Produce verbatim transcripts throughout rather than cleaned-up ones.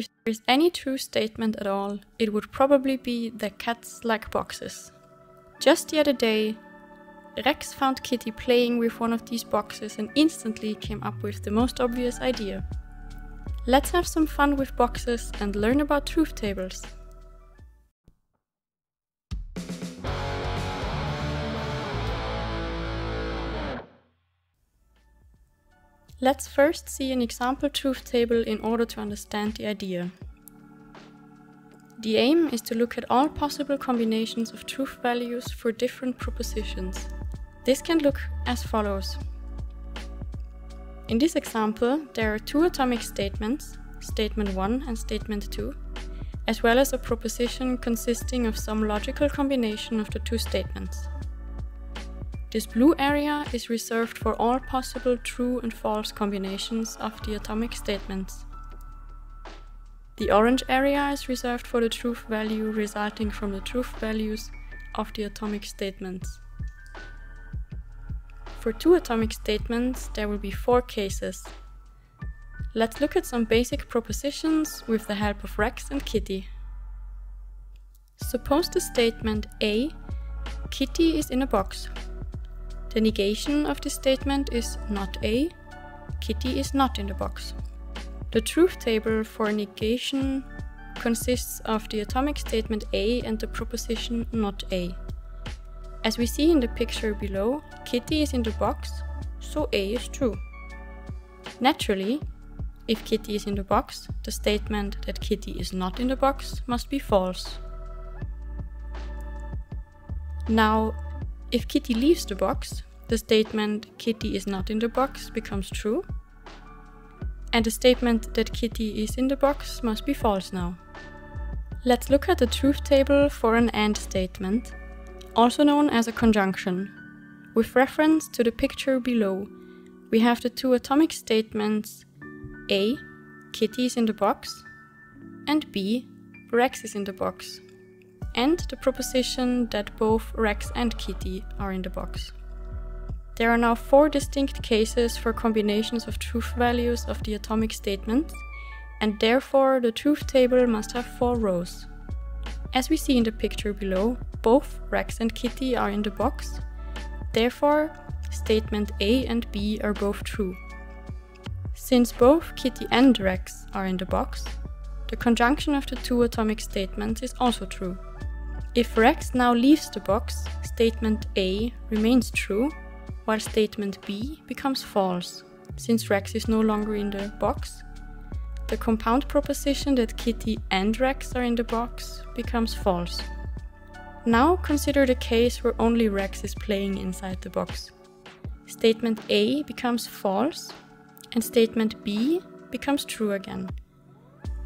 If there is any true statement at all, it would probably be that cats like boxes. Just the other day, Rex found Kitty playing with one of these boxes and instantly came up with the most obvious idea. Let's have some fun with boxes and learn about truth tables. Let's first see an example truth table in order to understand the idea. The aim is to look at all possible combinations of truth values for different propositions. This can look as follows. In this example, there are two atomic statements, statement one and statement two, as well as a proposition consisting of some logical combination of the two statements. This blue area is reserved for all possible true and false combinations of the atomic statements. The orange area is reserved for the truth value resulting from the truth values of the atomic statements. For two atomic statements, there will be four cases. Let's look at some basic propositions with the help of Rex and Kitty. Suppose the statement A, Kitty is in a box. The negation of this statement is not A, Kitty is not in the box. The truth table for negation consists of the atomic statement A and the proposition not A. As we see in the picture below, Kitty is in the box, so A is true. Naturally, if Kitty is in the box, the statement that Kitty is not in the box must be false. Now, if Kitty leaves the box, the statement Kitty is not in the box becomes true, and the statement that Kitty is in the box must be false now. Let's look at the truth table for an AND statement, also known as a conjunction. With reference to the picture below, we have the two atomic statements A, Kitty is in the box, and B, Rex is in the box, and the proposition that both Rex and Kitty are in the box. There are now four distinct cases for combinations of truth values of the atomic statements, and therefore the truth table must have four rows. As we see in the picture below, both Rex and Kitty are in the box, therefore statement A and B are both true. Since both Kitty and Rex are in the box, the conjunction of the two atomic statements is also true. If Rex now leaves the box, statement A remains true, while statement B becomes false. Since Rex is no longer in the box, the compound proposition that Kitty and Rex are in the box becomes false. Now consider the case where only Rex is playing inside the box. Statement A becomes false, and statement B becomes true again.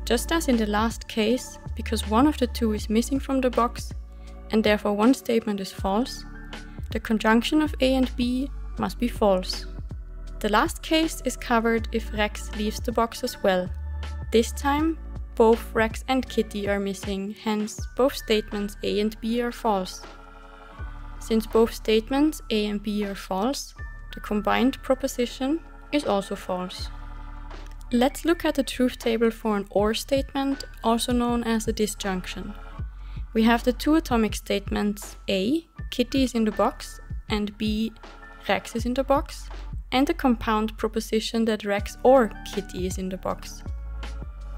Just as in the last case, because one of the two is missing from the box, and therefore one statement is false, the conjunction of A and B must be false. The last case is covered if Rex leaves the box as well. This time, both Rex and Kitty are missing, hence both statements A and B are false. Since both statements A and B are false, the combined proposition is also false. Let's look at the truth table for an OR statement, also known as a disjunction. We have the two atomic statements A, Kitty is in the box, and B, Rex is in the box, and the compound proposition that Rex or Kitty is in the box.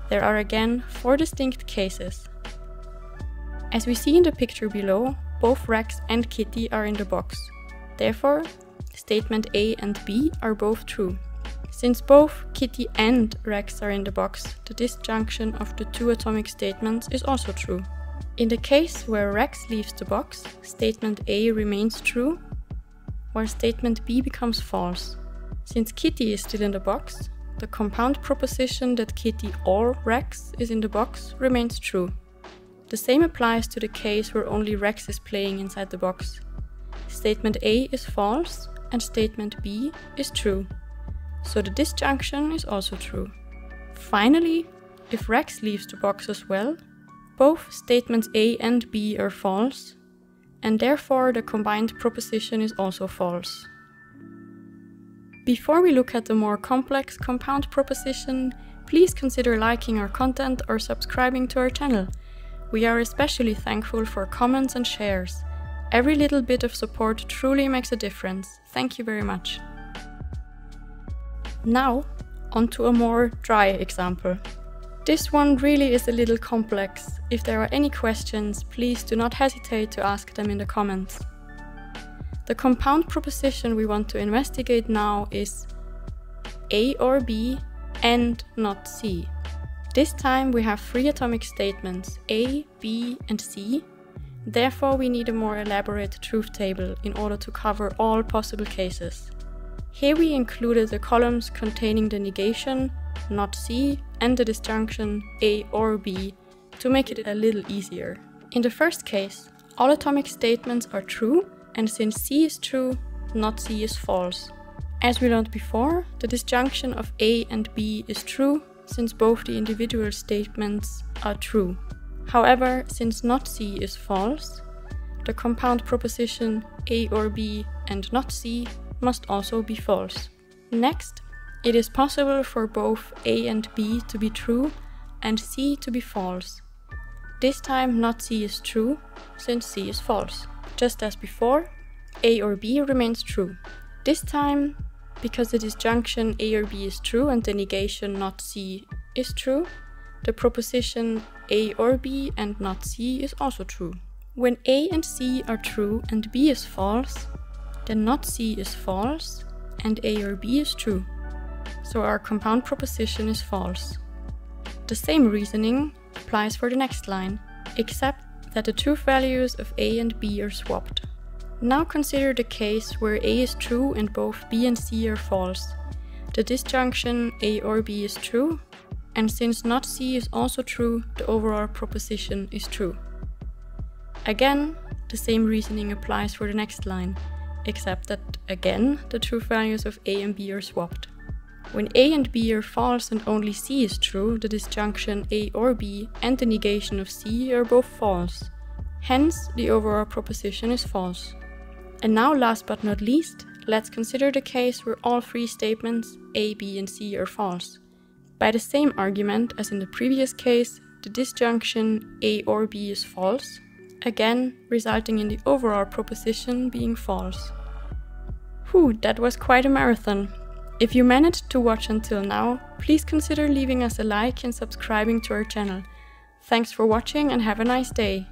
There are again four distinct cases. As we see in the picture below, both Rex and Kitty are in the box. Therefore, statement A and B are both true. Since both Kitty and Rex are in the box, the disjunction of the two atomic statements is also true. In the case where Rex leaves the box, statement A remains true, while statement B becomes false. Since Kitty is still in the box, the compound proposition that Kitty or Rex is in the box remains true. The same applies to the case where only Rex is playing inside the box. Statement A is false, and statement B is true. So the disjunction is also true. Finally, if Rex leaves the box as well, both statements A and B are false, and therefore the combined proposition is also false. Before we look at the more complex compound proposition, Please consider liking our content or subscribing to our channel. We are especially thankful for comments and shares. Every little bit of support truly makes a difference. Thank you very much. Now, on to a more dry example. This one really is a little complex. If there are any questions, please do not hesitate to ask them in the comments. The compound proposition we want to investigate now is A or B and not C. This time we have three atomic statements, A, B and C. Therefore, we need a more elaborate truth table in order to cover all possible cases. Here we included the columns containing the negation, not C, and the disjunction A or B to make it a little easier. In the first case, all atomic statements are true, and since C is true, not C is false. As we learned before, the disjunction of A and B is true, since both the individual statements are true. However, since not C is false, the compound proposition A or B and not C must also be false. Next, it is possible for both A and B to be true and C to be false. This time not C is true, since C is false. Just as before, A or B remains true. This time, because the disjunction A or B is true and the negation not C is true, the proposition A or B and not C is also true. When A and C are true and B is false, then not C is false and A or B is true. So our compound proposition is false. The same reasoning applies for the next line, except that the truth values of A and B are swapped. Now consider the case where A is true and both B and C are false. The disjunction A or B is true, and since not C is also true, the overall proposition is true. Again, the same reasoning applies for the next line, except that again the truth values of A and B are swapped. When A and B are false and only C is true, the disjunction A or B and the negation of C are both false. Hence, the overall proposition is false. And now, last but not least, let's consider the case where all three statements A, B and C are false. By the same argument as in the previous case, the disjunction A or B is false, again resulting in the overall proposition being false. Whew, that was quite a marathon! If you managed to watch until now, please consider leaving us a like and subscribing to our channel. Thanks for watching and have a nice day!